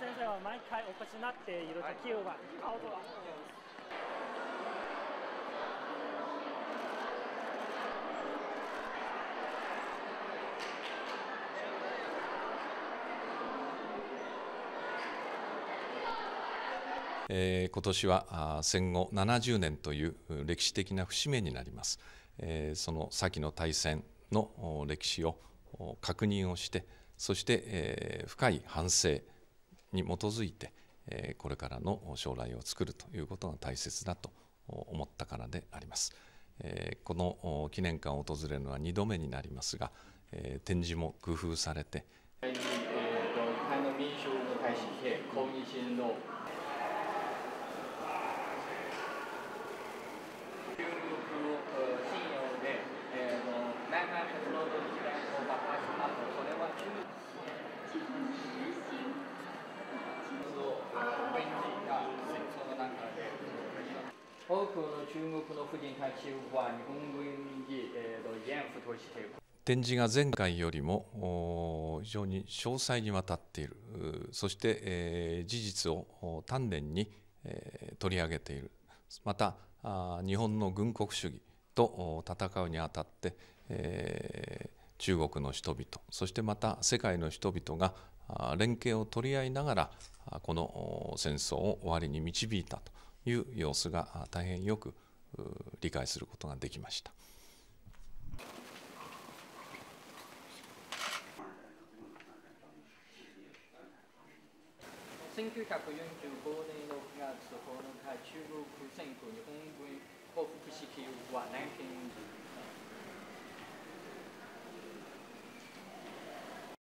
先生は毎回お越しになっている時は、顔とは。今年は戦後70年という歴史的な節目になります。その先の大戦の歴史を確認をして、そして深い反省に基づいてこれからの将来を作るということが大切だと思ったからであります。この記念館を訪れるのは2度目になりますが、展示も工夫されて。展示が前回よりも非常に詳細にわたっている、そして事実を丹念に取り上げている、また日本の軍国主義と戦うにあたって、中国の人々、そしてまた世界の人々が連携を取り合いながらこの戦争を終わりに導いたという様子が大変よく理解することができました。1945年6月9日、中国戦後日本軍降伏式は南京。